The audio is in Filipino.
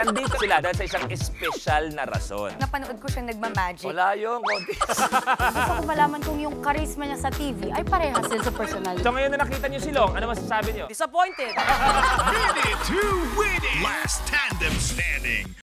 Nandito sila dahil sa isang espesyal na rason. Napanood ko siya nagmamagic. Wala yung kontis. Gusto ko malaman kung yung charisma niya sa TV ay parehas din sa personality. So ngayon na nakita niyo si Long, ano masasabi niyo? Disappointed! Ready to win it! Last tandem standing!